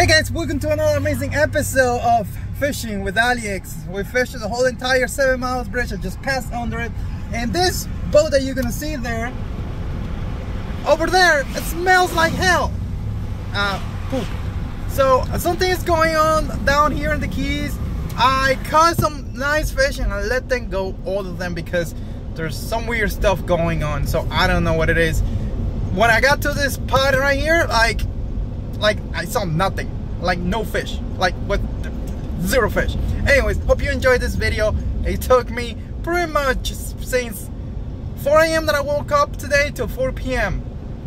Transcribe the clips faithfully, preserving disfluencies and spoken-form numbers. Hey guys, welcome to another amazing episode of Fishing with AliEx. We fished the whole entire seven miles bridge. I just passed under it, and this boat that you're gonna see there over there, it smells like hell, uh, poop. So something is going on down here in the Keys. I caught some nice fish and I let them go, all of them, because there's some weird stuff going on, so I don't know what it is. When I got to this pod right here, like Like, I saw nothing. Like, no fish. Like, what? Zero fish. Anyways, hope you enjoyed this video. It took me pretty much since four A M that I woke up today to four P M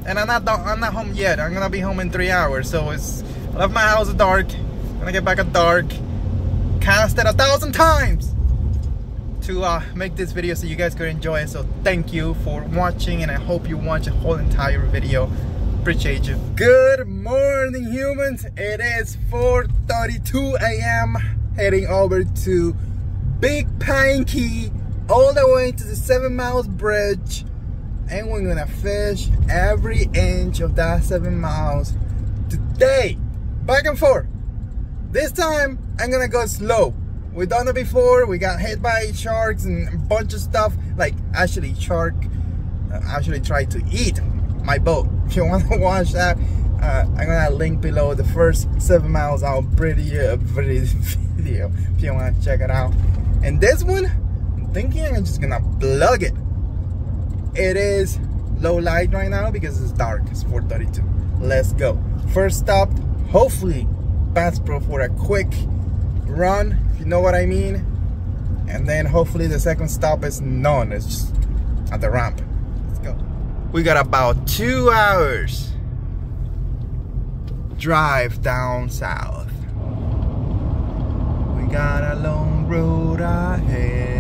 And I'm not, I'm not home yet. I'm gonna be home in three hours. So, it's, I left my house at dark. I'm gonna get back at dark. Cast it a thousand times to uh, make this video so you guys could enjoy it. So, thank you for watching. And I hope you watch the whole entire video. Appreciate you. Good morning, humans. It is four thirty-two A M Heading over to Big Pine Key, all the way to the Seven Miles Bridge, and we're gonna fish every inch of that seven miles today, back and forth. This time, I'm gonna go slow. We've done it before. We got hit by sharks and a bunch of stuff. Like actually, shark uh, actually tried to eat my boat. If you want to watch that, uh, I'm gonna link below the first seven miles out pretty uh, pretty video if you want to check it out. And this one, I'm thinking I'm just gonna plug it. It is low light right now because it's dark. It's four thirty-two. Let's go. First stop, hopefully Bass Pro for a quick run, if you know what I mean. And then hopefully the second stop is none. It's just at the ramp. Let's go. We got about two hours drive down south. We got a long road ahead.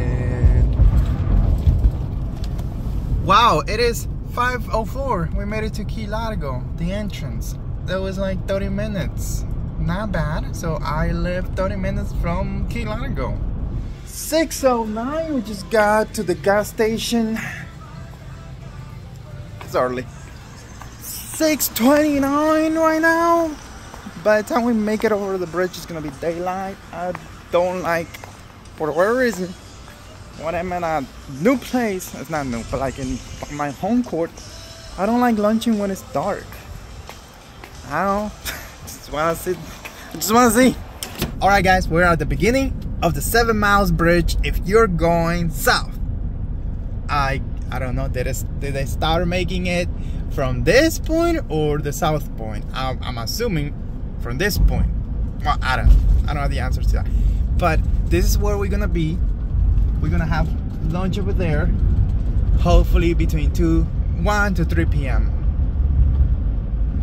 Wow, it is five oh four. We made it to Key Largo, the entrance. That was like thirty minutes. Not bad. So I live thirty minutes from Key Largo. six oh nine, we just got to the gas station. Early six twenty-nine right now. By the time we make it over the bridge, it's gonna be daylight. I don't like, for whatever reason, when I'm in a new place, it's not new, but like in my home court, I don't like lunching when it's dark. I don't just wanna sit, I just wanna see. All right guys, we're at the beginning of the seven miles bridge. If you're going south, I I don't know, did, it, did they start making it from this point or the south point? I'm, I'm assuming from this point. Well, I don't know. I don't know the answer to that. But this is where we're going to be. We're going to have lunch over there. Hopefully between one to three P M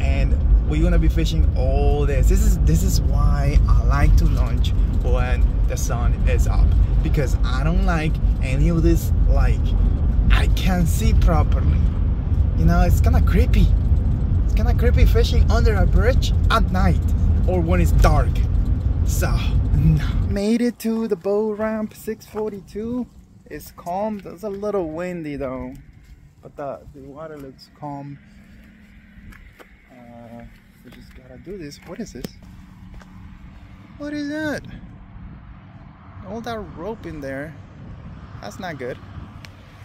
And we're going to be fishing all this. This is, this is why I like to lunch when the sun is up. Because I don't like any of this, like... I can't see properly. You know, it's kind of creepy. It's kind of creepy fishing under a bridge at night or when it's dark. So, no. Made it to the boat ramp, six forty-two. It's calm. It's a little windy though. But the, the water looks calm. Uh, we just gotta do this. What is this? What is that? All that rope in there. That's not good.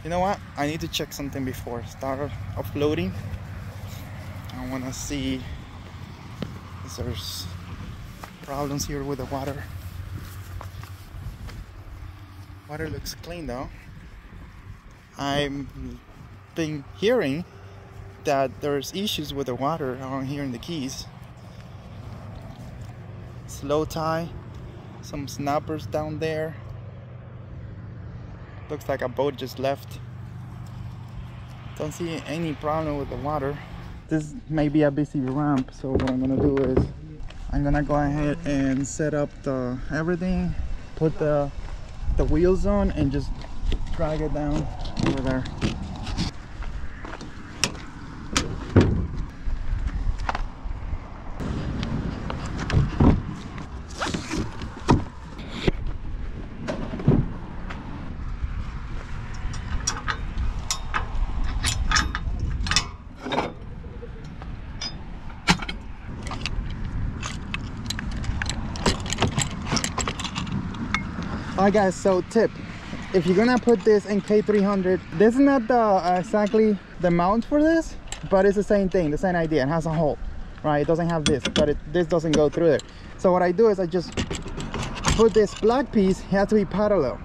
You know what? I need to check something before I start uploading. I want to see if there's problems here with the water. Water looks clean though. I've been hearing that there's issues with the water around here in the Keys. It's low tide, some snappers down there. Looks like a boat just left. Don't see any problem with the water. This may be a busy ramp, so what I'm gonna do is I'm gonna go ahead and set up the everything, put the the wheels on, and just drag it down over there. Alright guys, so tip, if you're gonna put this in N K three hundred, this is not the uh, exactly the mount for this, but it's the same thing, the same idea. It has a hole, right? It doesn't have this, but it, this doesn't go through there. So what I do is I just put this black piece, it has to be parallel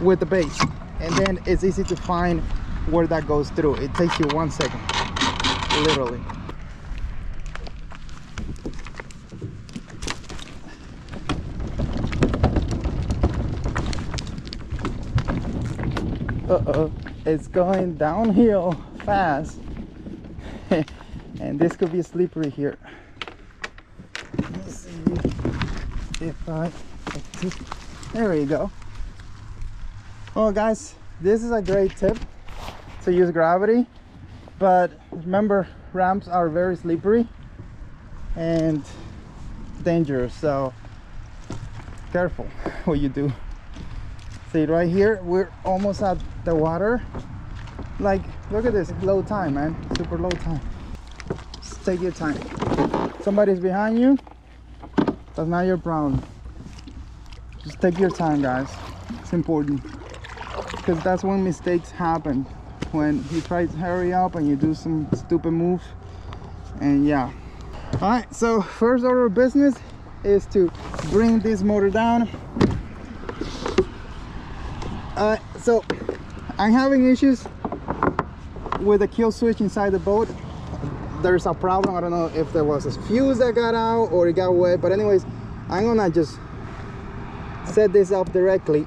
with the base, and then it's easy to find where that goes through. It takes you one second, literally. Uh-oh, it's going downhill fast. And this could be slippery here. Let's see if I... There we go. Well guys, this is a great tip to use gravity, but remember, ramps are very slippery and dangerous, so careful what you do. See, right here we're almost at the water. Like, look at this, low time, man, super low time. Just take your time. Somebody's behind you, that's not your problem. Just take your time, guys. It's important, because that's when mistakes happen, when you try to hurry up and you do some stupid move. And yeah, all right, so first order of business is to bring this motor down. Uh, so I'm having issues with the kill switch inside the boat. There's a problem. I don't know if there was a fuse that got out or it got wet, but anyways, I'm gonna just set this up directly.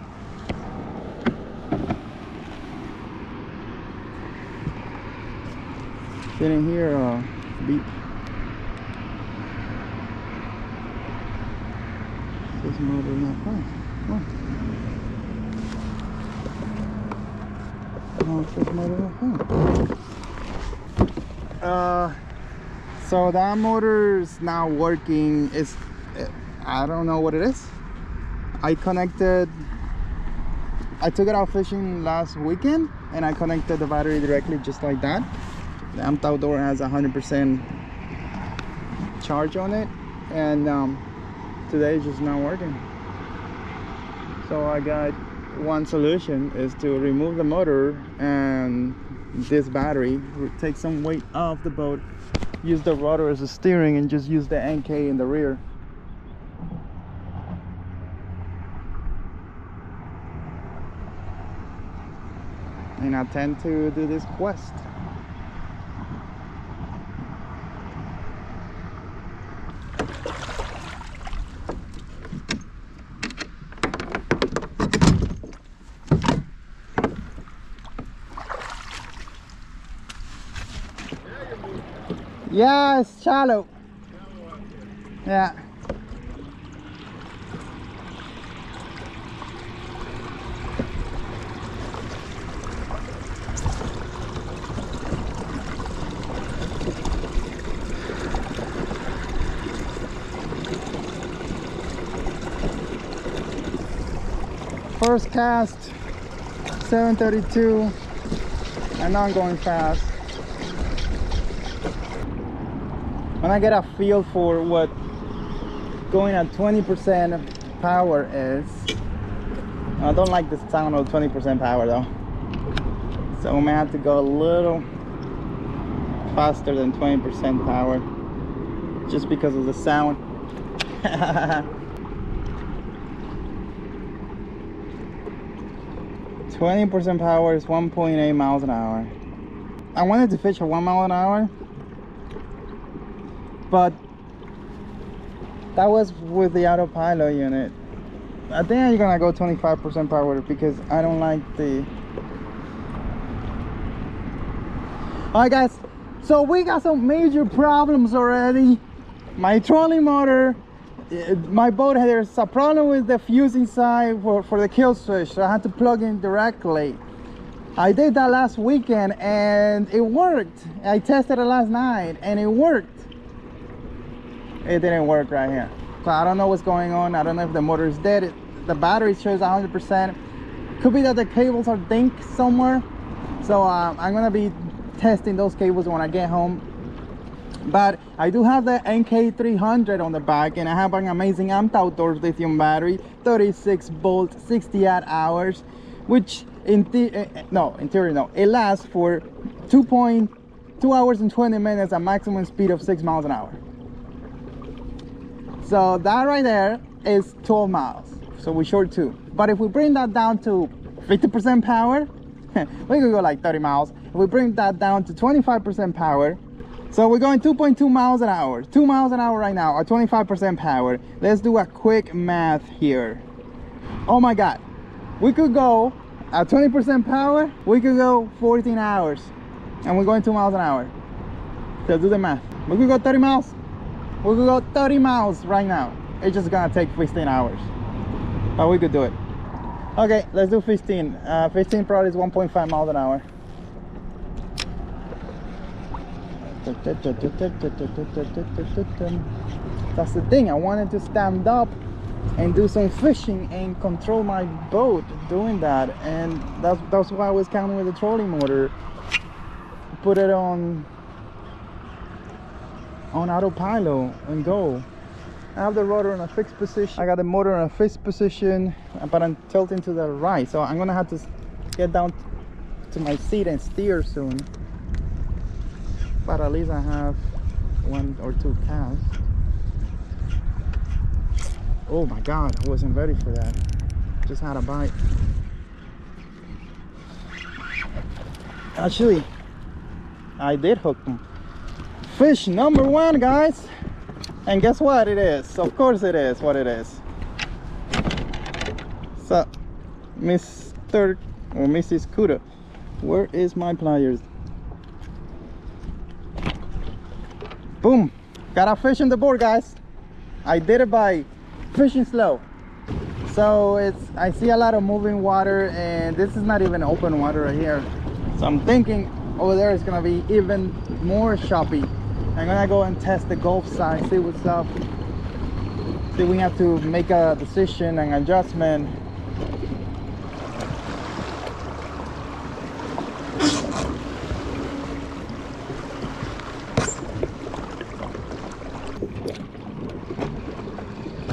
Didn't hear a beep. This motor not fine. Uh, so that motor is not working. It's, I don't know what it is. I connected, I took it out fishing last weekend and I connected the battery directly just like that. The Amped Outdoors has one hundred percent charge on it, and um, today it's just not working. So I got one solution is to remove the motor and this battery, take some weight off the boat, use the rudder as a steering, and just use the N K in the rear. And I tend to do this quest. Yeah, it's shallow. Yeah. First cast, seven thirty-two, and I'm going fast. When I get a feel for what going at twenty percent power is, I don't like the sound of twenty percent power though, so I'm gonna have to go a little faster than twenty percent power just because of the sound. twenty percent power is one point eight miles an hour. I wanted to fish at one mile an hour, but that was with the autopilot unit. I think I'm gonna go twenty-five percent power because I don't like the... All right guys, so we got some major problems already. My trolling motor, my boat, there's a problem with the fuse inside for, for the kill switch, so I had to plug in directly. I did that last weekend and it worked. I tested it last night and it worked. It didn't work right here, so I don't know what's going on. I don't know if the motor is dead. It, the battery shows one hundred percent. Could be that the cables are dink somewhere, so uh, I'm gonna be testing those cables when I get home. But I do have the N K three hundred on the back, and I have an amazing Amped Outdoors lithium battery, thirty-six volt, sixty watt hours, which in the uh, no in theory no it lasts for two point two hours and twenty minutes at maximum speed of six miles an hour. So that right there is twelve miles, so we short two. But if we bring that down to fifty percent power, we could go like thirty miles. If we bring that down to twenty-five percent power, so we're going two point two miles an hour, two miles an hour right now at twenty-five percent power. Let's do a quick math here. Oh my God, we could go at twenty percent power, we could go fourteen hours, and we're going two miles an hour. So do the math. We could go thirty miles. We could go thirty miles right now. It's just gonna take fifteen hours, but we could do it. Okay, let's do fifteen. Uh, fifteen probably is one point five miles an hour. That's the thing, I wanted to stand up and do some fishing and control my boat doing that, and that's that's why I was counting with the trolling motor. Put it on on autopilot and go. I have the rotor in a fixed position, I got the motor in a fixed position, but I'm tilting to the right, so I'm gonna have to get down to my seat and steer soon. But at least I have one or two casts. Oh my God, I wasn't ready for that. Just had a bite. Actually, I did hook them. Fish number one, guys. And guess what it is? Of course it is what it is. So, Mister or Missus Kota, where is my pliers? Boom, got a fish on the board, guys. I did it by fishing slow. So it's, I see a lot of moving water, and this is not even open water right here. So I'm thinking over there is gonna be even more choppy. I'm gonna go and test the Gulf side, see what's up. See, we have to make a decision and adjustment.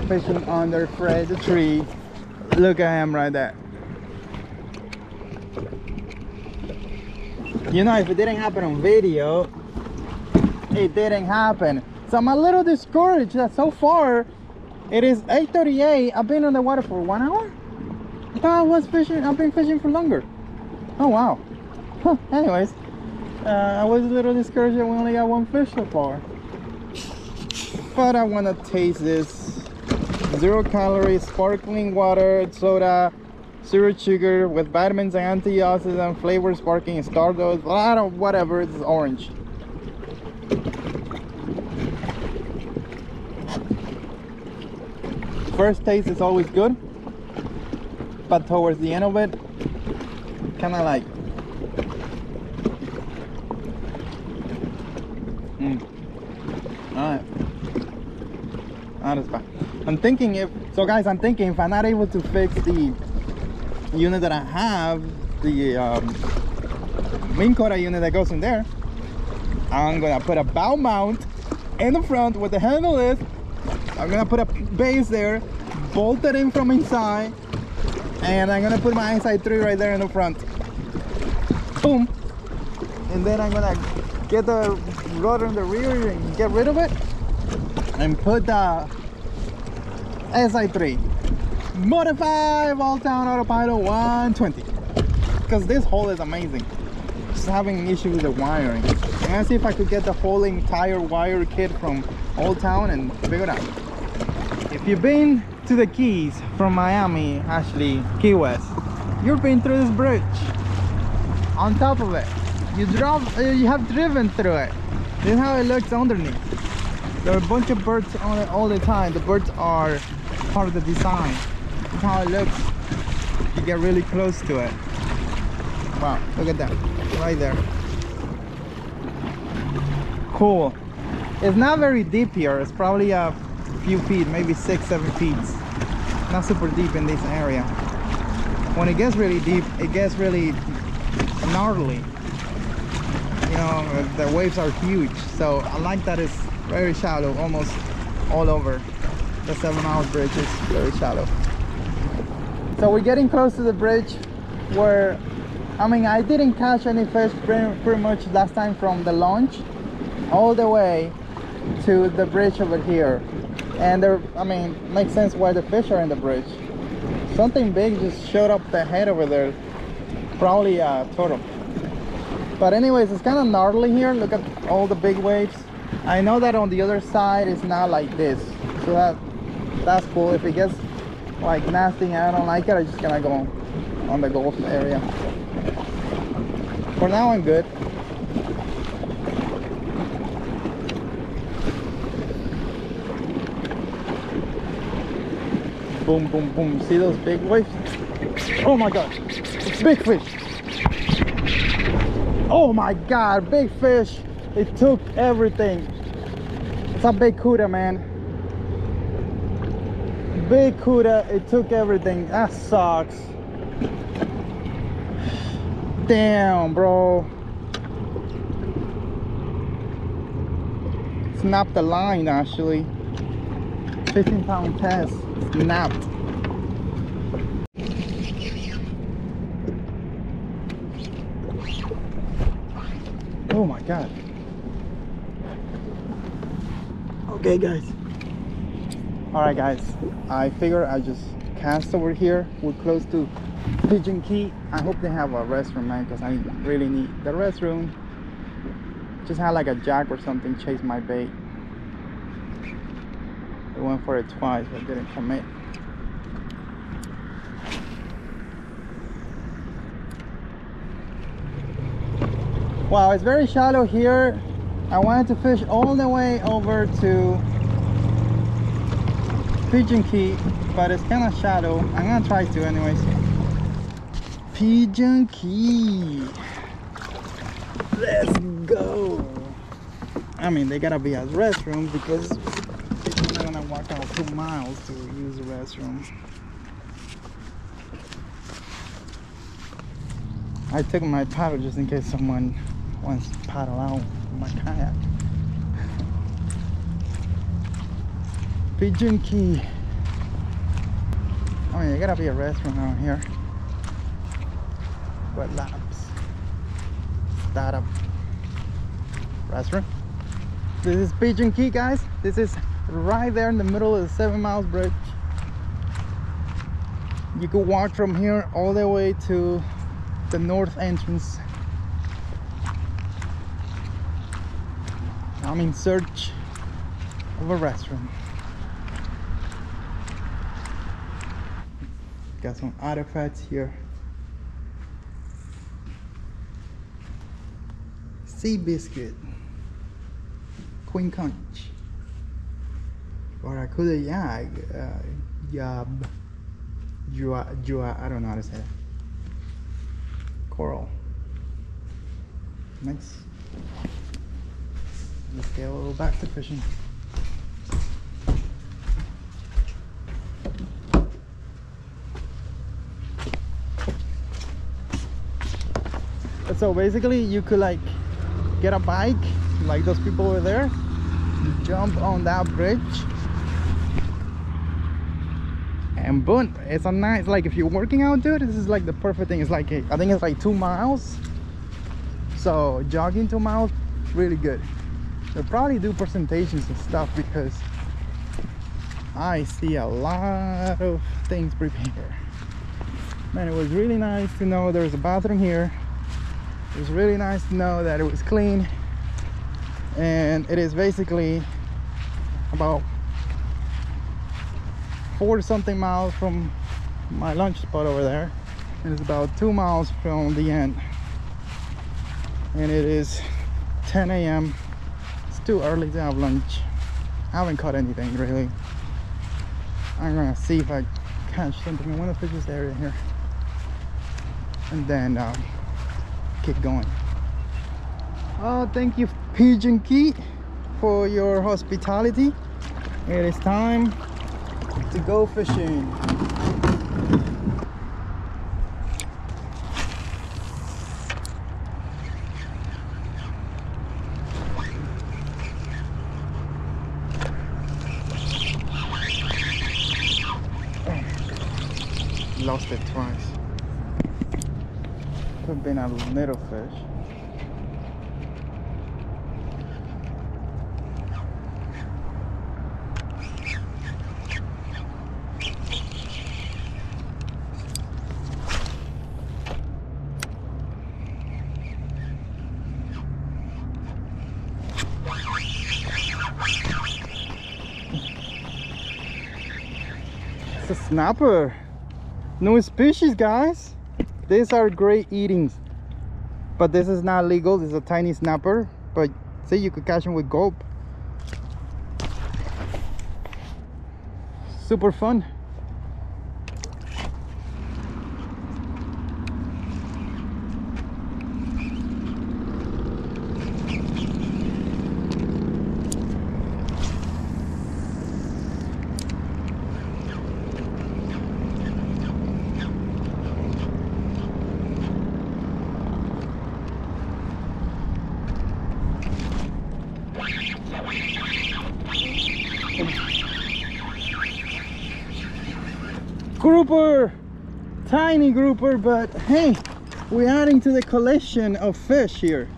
Fishing under Fred's tree. Look at him right there. You know, if it didn't happen on video, it didn't happen. So I'm a little discouraged that so far it is eight thirty-eight. I've been on the water for one hour. I thought I was fishing. I've been fishing for longer. Oh wow. Huh, anyways, uh, I was a little discouraged that we only got one fish so far. But I want to taste this. Zero calories, sparkling water, soda, zero sugar, with vitamins and antioxidant flavor, sparkling stardust, a lot of whatever. It's orange. First taste is always good, but towards the end of it, kind of like mm. All right, that is bad. I'm thinking if, so guys, I'm thinking if I'm not able to fix the unit that I have, the um, Minn Kota unit that goes in there, I'm gonna put a bow mount in the front where the handle is. I'm gonna put a base there, bolt it in from inside, and I'm gonna put my S I three right there in the front. Boom. And then I'm gonna get the rotor in the rear and get rid of it and put the S I three modify All-Town Autopilot one twenty, because this hole is amazing. Just having an issue with the wiring. I'm gonna see if I could get the whole entire wire kit from Old Town and figure it out. If you've been to the Keys from Miami, actually Key West, you've been through this bridge. On top of it, you drove, uh, you have driven through it. This is how it looks underneath. There are a bunch of birds on it all the time. The birds are part of the design. That's how it looks. You get really close to it. Wow, look at that, right there. Cool. It's not very deep here. It's probably a few feet, maybe six, seven feet. Not super deep in this area. When it gets really deep, it gets really gnarly. You know, the waves are huge, so I like that it's very shallow almost all over. The seven mile bridge is very shallow. So we're getting close to the bridge where, I mean, I didn't catch any fish pretty, pretty much last time from the launch all the way to the bridge over here. And there, I mean, makes sense why the fish are in the bridge. Something big just showed up the head over there, probably a turtle. But anyways, it's kind of gnarly here. Look at all the big waves. I know that on the other side it's not like this, so that that's cool. If it gets like nasty and I don't like it, I'm just gonna go on the golf area. For now I'm good. Boom, boom, boom. See those big waves? Oh my god, big fish. Oh my god, big fish. It took everything. It's a big cuda, man. Big cuda, it took everything. That sucks. Damn, bro. Snapped the line, actually. fifteen pound test. Snapped. Oh my god. Okay guys, all right guys, I figure I just cast over here. We're close to Pigeon Key. I hope they have a restroom, man, because I really need the restroom. Just had like a jack or something chase my bait. I went for it twice but didn't commit. Wow, it's very shallow here. I wanted to fish all the way over to Pigeon Key, but it's kind of shallow. I'm gonna try to anyways. Pigeon Key. Let's go. I mean, they gotta be at restroom because people are gonna walk out two miles to use the restroom. I took my paddle just in case someone wants to paddle out my kayak. Pigeon Key. I mean, there gotta be a restaurant around here. What laps? Startup restaurant. This is Pigeon Key, guys. This is right there in the middle of the Seven Miles Bridge. You could walk from here all the way to the north entrance. I'm in search of a restroom. Got some artifacts here. Seabiscuit, Queen Conch, Barracuda Yag, uh, Yab, Jua, Jua, I don't know how to say it. Coral. Nice. Let's go back to fishing. So basically you could like get a bike like those people over there, jump on that bridge and boom. It's a nice, like if you're working out, dude, this is like the perfect thing. It's like a, I think it's like two miles, so jogging two miles, really good. They'll probably do presentations and stuff because I see a lot of things prepared. Man, it was really nice to know there's a bathroom here. It was really nice to know that it was clean, and it is basically about four something miles from my lunch spot over there, and it's about two miles from the end, and it is ten A M It's too early to have lunch. I haven't caught anything really. I'm gonna see if I catch something. I want to fish this area here and then um, keep going. Oh, thank you Pigeon Key for your hospitality. It is time to go fishing. lost it twice. Could have been a little fish. A snapper. New species, guys. These are great eatings, but this is not legal. This is a tiny snapper, but see, you could catch them with gulp. Super fun. Grouper, tiny grouper, but hey, we're adding to the collection of fish here.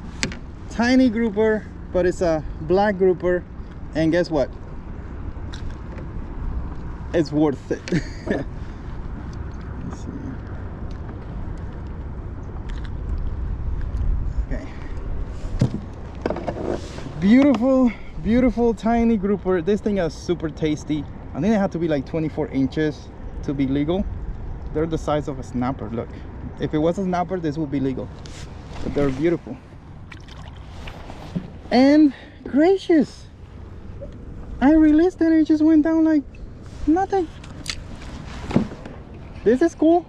Tiny grouper, but it's a black grouper, and guess what? It's worth it. Let's see. Okay. Beautiful, beautiful tiny grouper. This thing is super tasty. I think it had to be like twenty-four inches to be legal. They're the size of a snapper. Look, if it was a snapper, this would be legal, but they're beautiful. And gracious, I released it and it just went down like nothing. This is cool.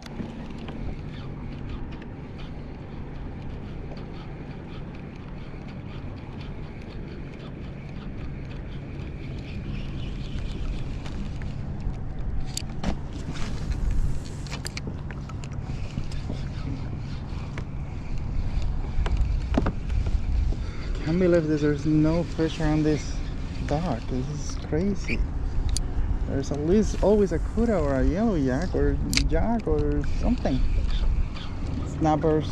I can't believe that there's no fish around this dock. This is crazy. There's at least always a cuda or a yellow yak or jack or something. Snappers.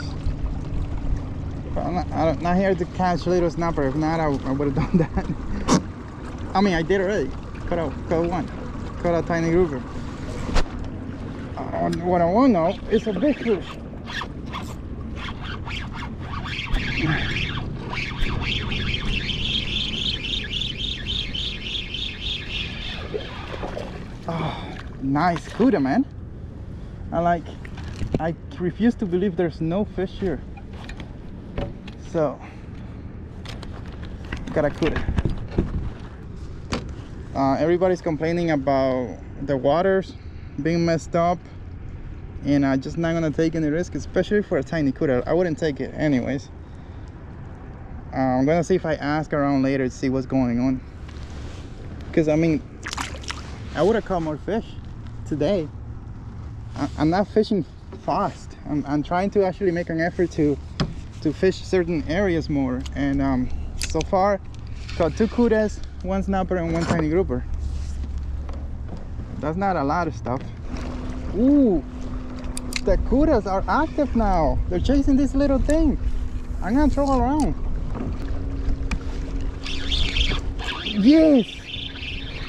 But I'm not, I'm not here to catch little snapper. If not, I, I would have done that. I mean, I did already. Caught a, caught one. Caught a tiny grouper. Uh, what I want now is a big fish. Oh, nice cuda, man. I like I refuse to believe there's no fish here. So got a cuda. Uh, everybody's complaining about the waters being messed up, and I'm just not gonna take any risk, especially for a tiny cuda. I wouldn't take it anyways. uh, I'm gonna see if I ask around later to see what's going on, because I mean, I would have caught more fish today. I'm not fishing fast. I'm, I'm trying to actually make an effort to to fish certain areas more, and um, so far caught two cudas, one snapper, and one tiny grouper. That's not a lot of stuff. Ooh, the cudas are active now. They're chasing this little thing. I'm gonna throw around. Yes.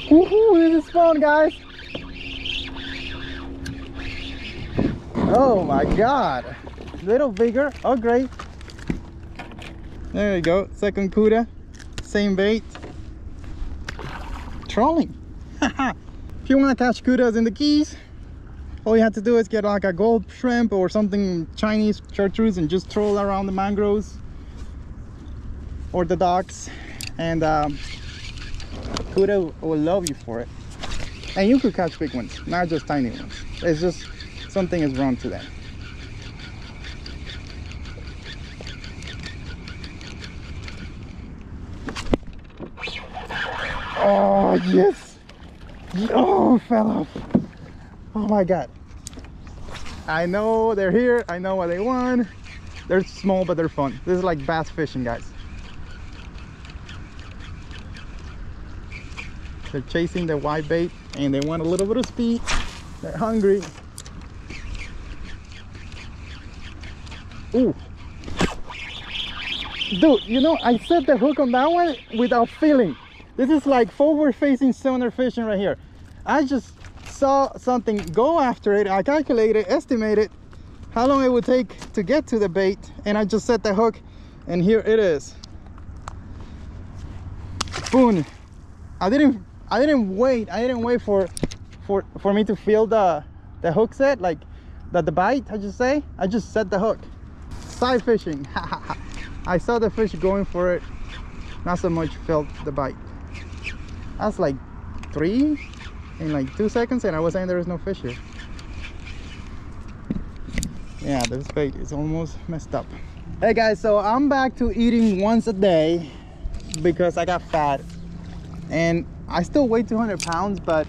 Woohoo, this is fun, guys. Oh my god. A little bigger. Oh, great. There you go. Second cuda. Same bait. Trolling. If you want to catch cudas in the Keys, all you have to do is get like a gold shrimp or something Chinese chartreuse and just troll around the mangroves or the docks, and um, cuda will love you for it. And you could catch big ones, not just tiny ones. It's just something is wrong today. Oh yes. Oh, fell off. Oh my god. I know they're here. I know what they want. They're small, but they're fun. This is like bass fishing, guys. They're chasing the white bait, and they want a little bit of speed. They're hungry. Ooh. Dude, you know, I set the hook on that one without feeling. This is like forward-facing sonar fishing right here. I just saw something go after it. I calculated, estimated how long it would take to get to the bait, and I just set the hook, and here it is. Boom. I didn't I didn't wait. I didn't wait for for for me to feel the the hook set, like that the bite, I just say. I just set the hook. Side fishing. I saw the fish going for it. Not so much felt the bite. That's like three in like two seconds, and I was saying there is no fish here. Yeah, this bait is almost messed up. Hey guys, so I'm back to eating once a day because I got fat, and I still weigh two hundred pounds, but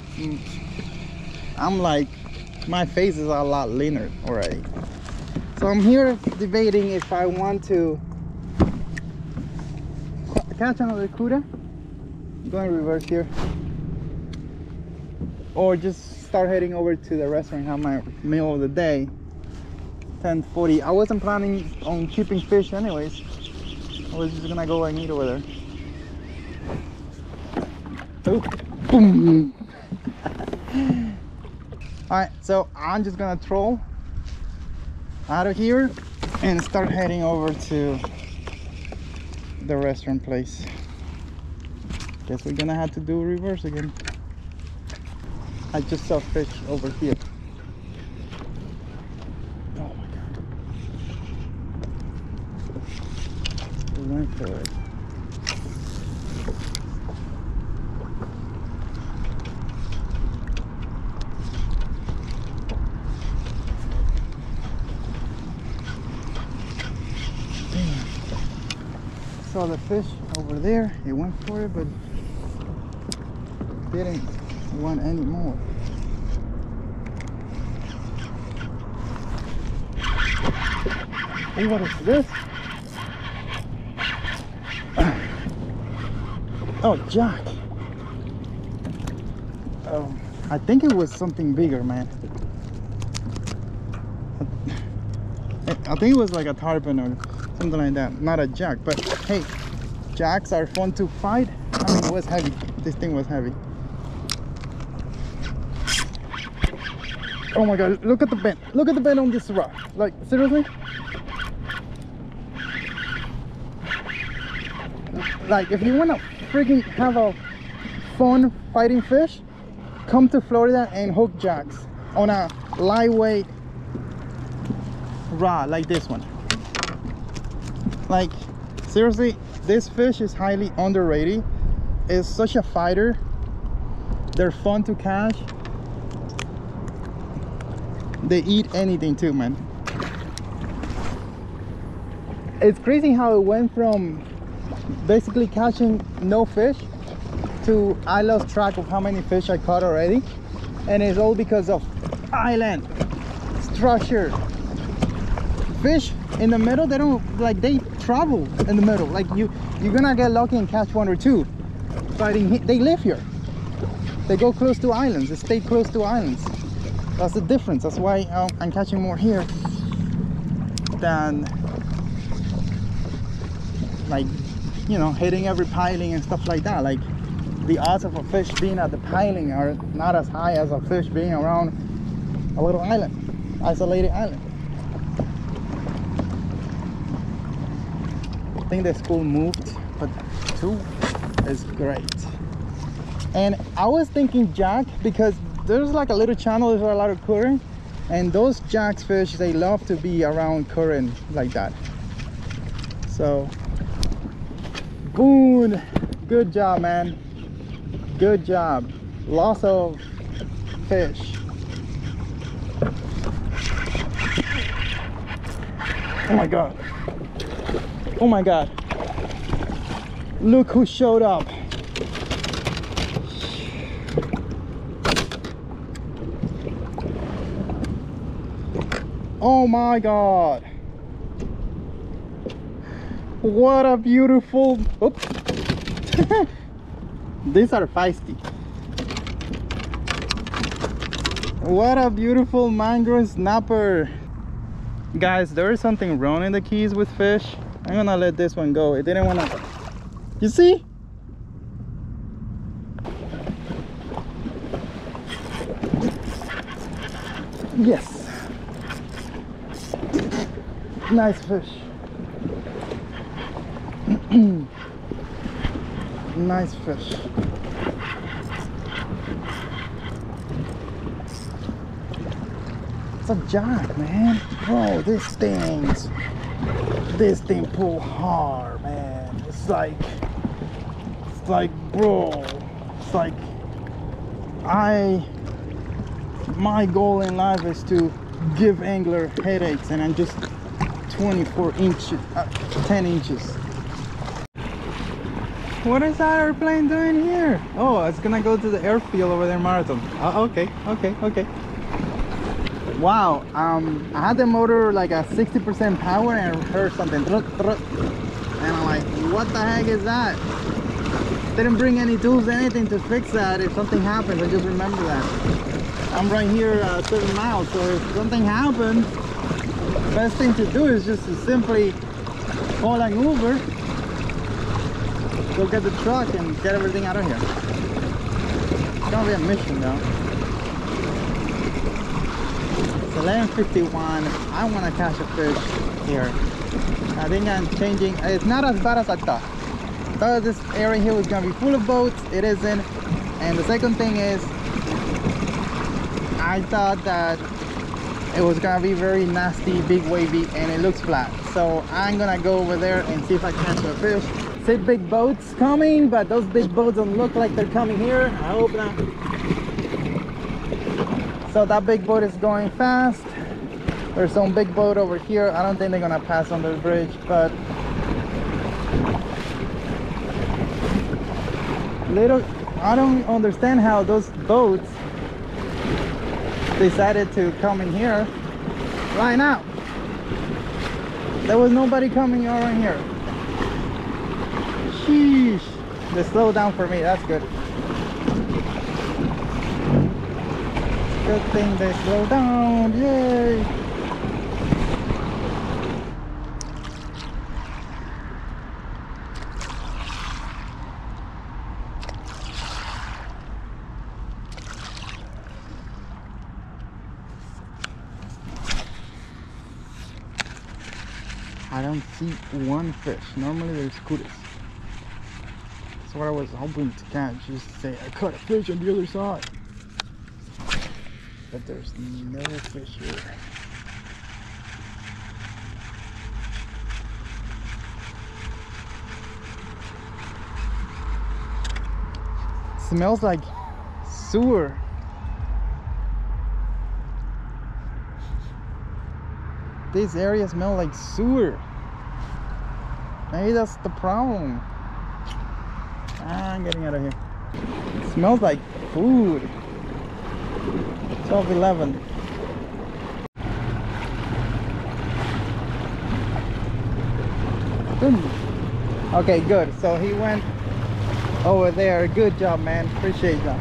I'm like, my face is a lot leaner already. So I'm here debating if I want to catch another cuda, going reverse here, or just start heading over to the restaurant and have my meal of the day. Ten forty. I wasn't planning on keeping fish anyways. I was just gonna go and eat over there. Oh, boom. All right, so I'm just gonna troll out of here and start heading over to the restaurant place. Guess we're gonna have to do reverse again. I just saw fish over here. Oh my god, we went for it. Saw the fish over there, it went for it, but didn't want any more. Hey, what is this? Oh, jack. Oh, I think it was something bigger, man. I think it was like a tarpon or something like that, not a jack. But hey, jacks are fun to fight. I mean, it was heavy. This thing was heavy. Oh my god, look at the bend. Look at the bend on this rock. Like, seriously? Like, if you want to freaking have a fun fighting fish, come to Florida and hook jacks on a lightweight rod like this one. Like, seriously, this fish is highly underrated. It's such a fighter. They're fun to catch. They eat anything too, man. It's crazy how it went from basically catching no fish to I lost track of how many fish I caught already, and it's all because of island structure. Fish in the middle, they don't, like, they travel in the middle. Like, you you're gonna get lucky and catch one or two fighting. They live here, they go close to islands, they stay close to islands. That's the difference. That's why um, I'm catching more here than, like, you know, hitting every piling and stuff like that. Like, the odds of a fish being at the piling are not as high as a fish being around a little island, isolated island. I think the school moved, but two is great. And I was thinking jack because there's like a little channel, there's a lot of current, and those jacks fish, they love to be around current like that. So boom, good job, man, good job. Lots of fish. Oh my god. Oh my god, look who showed up. Oh my god, what a beautiful, oops. These are feisty. What a beautiful mangrove snapper. Guys, there is something wrong in the keys with fish. I'm gonna let this one go. It didn't wanna, you see? Yes. Nice fish. Nice fish. It's a jack, man. Bro, this thing's this thing pull hard, man. It's like it's like bro. It's like I my goal in life is to give angler headaches, and I'm just twenty-four inches, uh, ten inches. What is that airplane doing here? Oh, it's gonna go to the airfield over there, Marathon. Uh, okay, okay, okay. Wow, um, I had the motor like a sixty percent power and I heard something. And I'm like, what the heck is that? Didn't bring any tools, anything to fix that. If something happens, I just remember that. I'm right here uh, seven miles, so if something happens, the best thing to do is just to simply call an Uber, go get the truck and get everything out of here. It's gonna be a mission though. It's eleven fifty-one. I want to catch a fish here. I think I'm changing. It's not as bad as I thought. I thought this area here was gonna be full of boats. It isn't. And the second thing is, I thought that it was gonna be very nasty, big wavy, and it looks flat. So I'm gonna go over there and see if I catch a fish. See big boats coming, but those big boats don't look like they're coming here. I hope not. So that big boat is going fast. There's some big boat over here. I don't think they're gonna pass under the bridge, but little, I don't understand how those boats decided to come in here right now. There was nobody coming around here. Sheesh. They slowed down for me. That's good. Good thing they slowed down. Yay. I don't see one fish. Normally there's cuties. That's what I was hoping to catch. Just to say I caught a fish on the other side. But there's no fish here. It smells like sewer. This area smells like sewer. Maybe that's the problem. Ah, I'm getting out of here. It smells like food. twelve eleven. Okay, good. So he went over there. Good job, man. Appreciate that.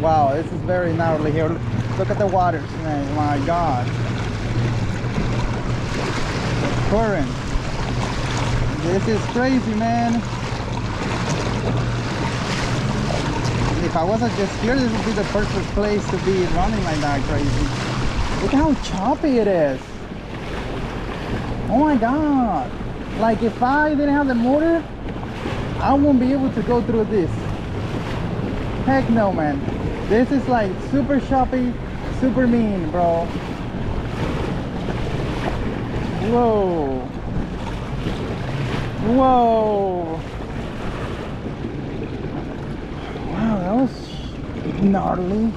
Wow, this is very gnarly here. Look at the waters, man. My God. Current. This is crazy, man. If I wasn't just here, this would be the perfect place to be running like that crazy. Look how choppy it is. Oh my God. Like if I didn't have the motor, I wouldn't be able to go through this. Heck no, man. This is like super choppy. Super mean, bro. Whoa. Whoa. Wow, that was gnarly.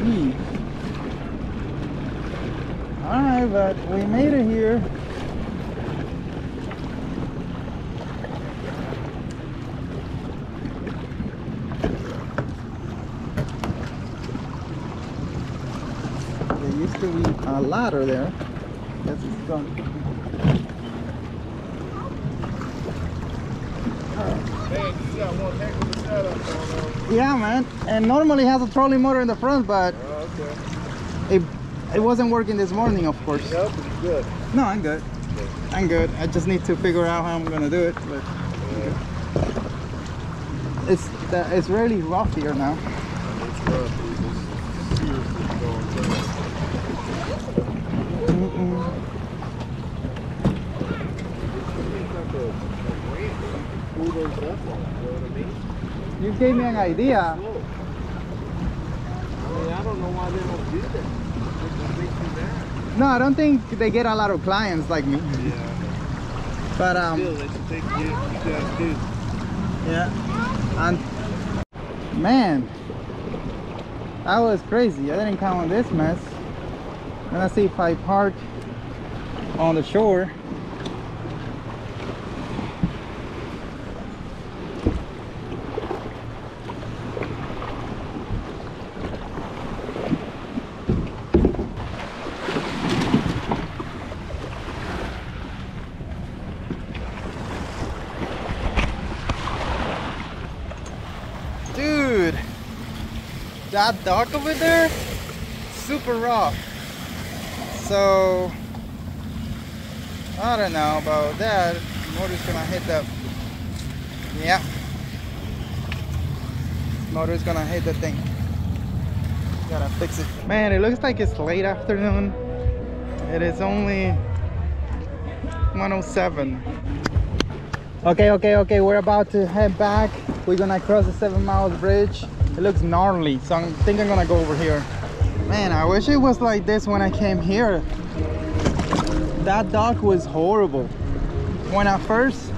Jeez. Alright, but we made it here. To be a ladder there. Guess it's done. Yeah, man. And normally it has a trolling motor in the front, but oh, okay. it it wasn't working this morning, of course. Nope, it's good. No, I'm good. good. I'm good. I just need to figure out how I'm gonna do it. But yeah. it's uh, it's really rough here now. It's rough. It's seriously going down. Mm-mm. You gave me an idea. I mean, I don't know why they don't do that. No, I don't think they get a lot of clients like me. Yeah. But um. Still, they should take you guys do. Yeah. And man, that was crazy. I didn't count on this mess. I'm gonna see if I park on the shore. That dock over there, super rough. So I don't know about that. Motor's gonna hit the, yeah. Motor's gonna hit the thing. Gotta fix it. Man, it looks like it's late afternoon. It is only one oh seven. Okay, okay, okay. We're about to head back. We're gonna cross the Seven Miles Bridge. It looks gnarly, so I think I'm gonna go over here. Man, I wish it was like this when I came here. That dock was horrible. When I first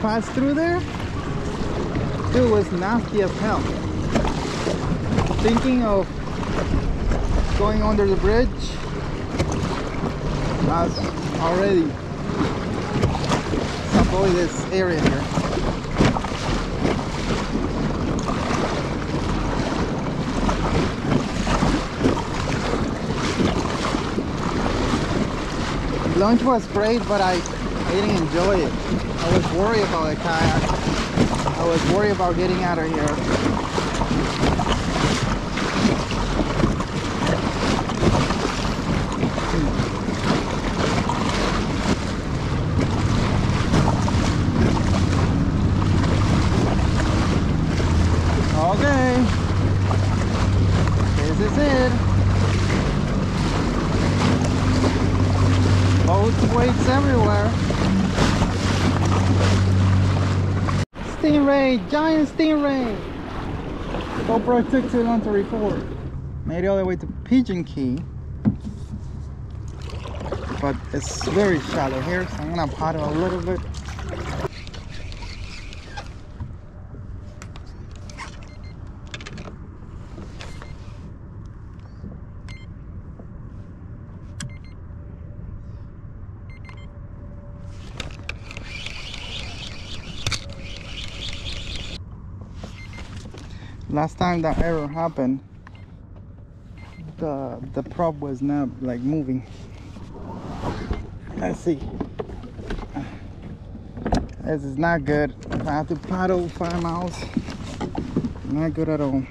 passed through there, it was nasty as hell. Thinking of going under the bridge, I was already avoid this area here. Lunch was great, but I, I didn't enjoy it. I was worried about the kayak. I was worried about getting out of here. Okay. This is it. Boats, weights everywhere. Stingray, giant stingray. GoPro took too long to record. Made it all the way to Pigeon Key, but it's very shallow here, so I'm gonna paddle a little bit. Last time that error happened, the the prop was not like moving. Let's see. This is not good. I have to paddle five miles. Not good at all.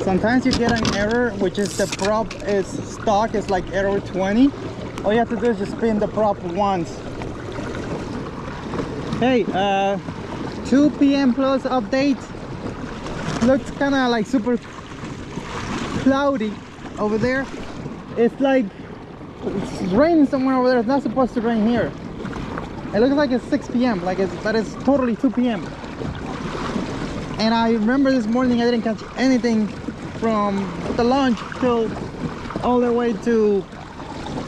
Sometimes you get an error, which is the prop is stuck. It's like error twenty. All you have to do is just spin the prop once. Hey, uh, two P M plus update. Looks kind of like super cloudy. over there. It's like it's raining somewhere over there. It's not supposed to rain here. It looks like it's six p m like it's, but it's totally two p m And I remember this morning I didn't catch anything from the launch till all the way to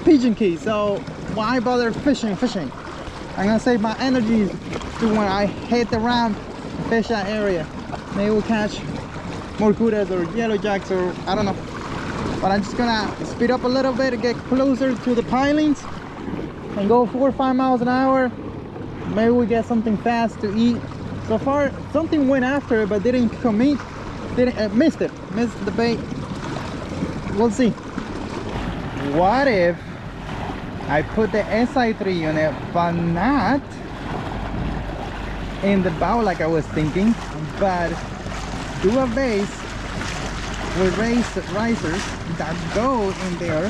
Pigeon Key. So why bother fishing? Fishing. I'm gonna save my energies to when I hit the ramp, fish that area. Maybe we'll catch more curas or yellow jacks or I don't know. But I'm just gonna speed up a little bit to get closer to the pilings and go four or five miles an hour. Maybe we get something fast to eat. So far, something went after it but didn't commit. Didn't uh, missed it. Missed the bait. We'll see. What if I put the S I three unit, but not in the bow like I was thinking, but do a base with raised risers that go in there.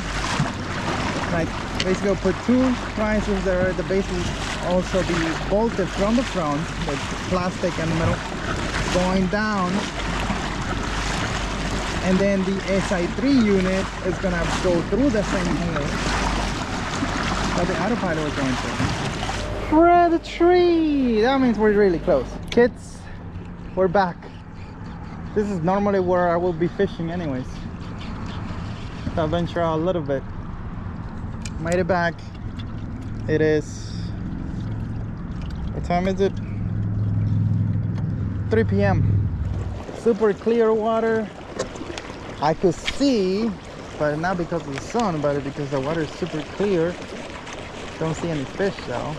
Like basically put two risers there. The base will also be bolted from the front with plastic in the middle, going down. And then the S I three unit is gonna go through the same hole that the autopilot was going through. We're at the tree. That means we're really close. Kids, we're back. This is normally where I will be fishing anyways. So I'll venture out a little bit. Made it back. It is... what time is it? three p m Super clear water. I could see, but not because of the sun, but because the water is super clear. Don't see any fish though.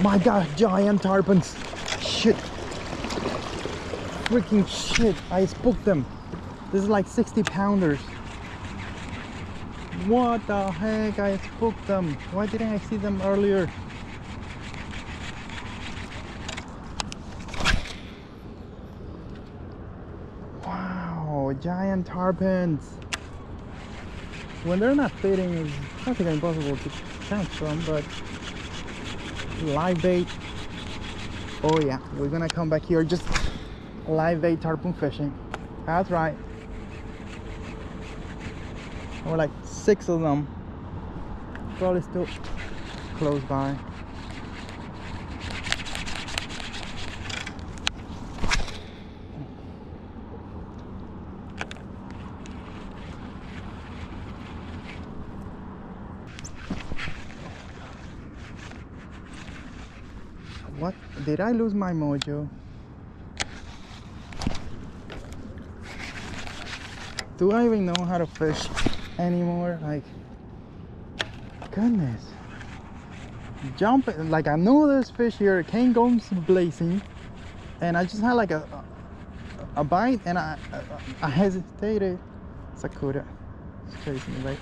My god, giant tarpons! Shit! Freaking shit! I spooked them. This is like sixty pounders. What the heck? I spooked them. Why didn't I see them earlier? Wow, giant tarpons. When they're not feeding, it's practically impossible to catch them, but live bait. Oh yeah, we're gonna come back here, just live bait tarpon fishing. That's right. There were like six of them. Probably still close by. What? Did I lose my mojo? Do I even know how to fish anymore? Like, goodness. Jumping, like I know there's fish here, cane goes blazing. And I just had like a a, a bite and I, I, I hesitated. Sakura, it's chasing me, right?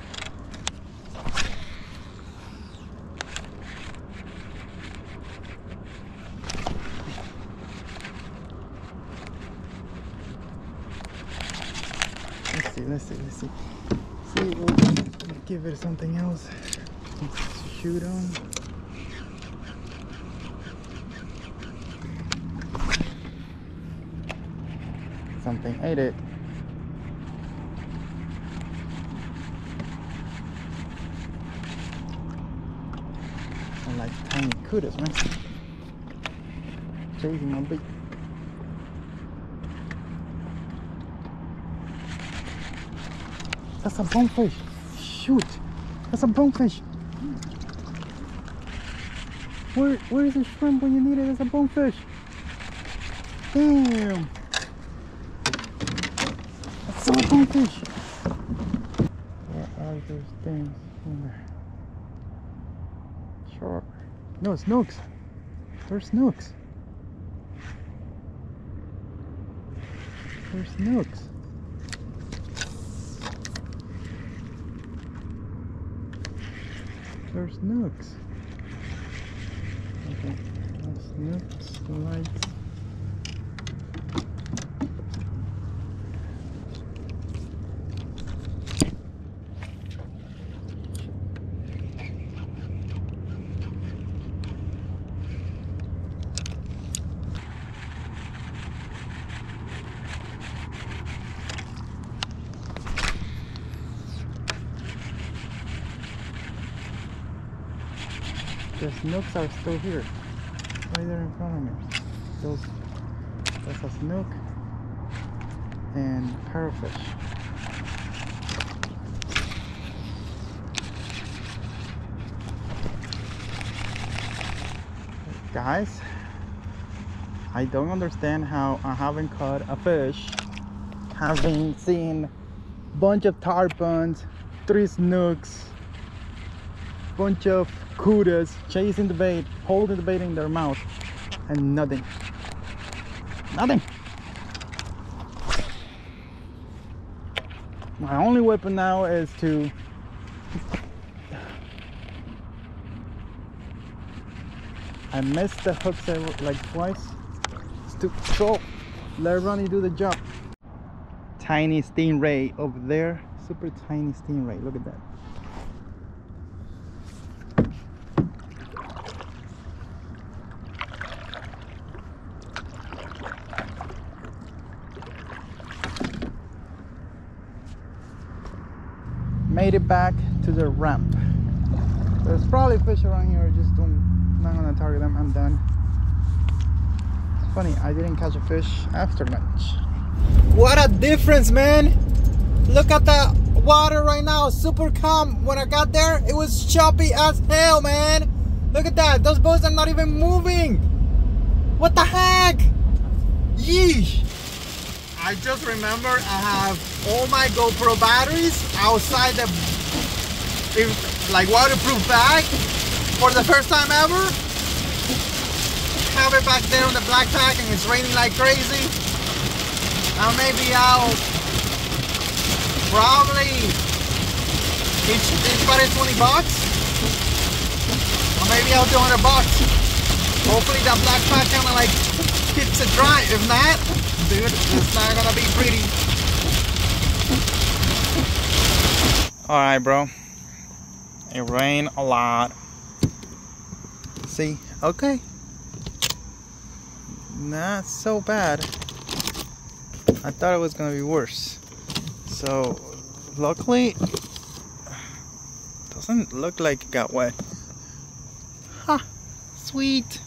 Let's see, let's see. See, we'll give it something else to shoot on. Something ate it. I like tiny cudas, man. Chasing my big. That's a bonefish. Shoot. That's a bonefish. Where, where is the shrimp when you need it? That's a bonefish. Damn. That's a bonefish. Where are those things? Shark. No, snooks. There's snooks. There's snooks. There's nooks. Okay, that's nooks, lights. the snooks are still here, right there in front of me. Those, that's a snook and parrotfish. Guys, I don't understand how I haven't caught a fish. Haven't seen bunch of tarpons, three snooks, bunch of kudas chasing the bait, holding the bait in their mouth, and nothing. Nothing. My only weapon now is to I missed the hook several, like twice. Stupid. So let Ronnie do the job. Tiny stingray over there. Super tiny stingray. Look at that. Made it back to the ramp. There's probably fish around here. I just don't. I'm not gonna target them. I'm done. It's funny. I didn't catch a fish after lunch. What a difference, man! Look at the water right now. Super calm. When I got there, it was choppy as hell, man. Look at that. Those boats are not even moving. What the heck? Yeesh. I just remember I have all my GoPro batteries outside the in, like waterproof bag for the first time ever. Have it back there on the black pack and it's raining like crazy. I may be out probably each, each part is twenty bucks. Or maybe out two hundred bucks. Hopefully that black pack kinda like keeps it dry. If not, dude, it's not gonna be pretty. Alright, bro. It rained a lot. See? Okay. Not so bad. I thought it was gonna be worse. So, luckily, doesn't look like it got wet. Ha! Huh, sweet!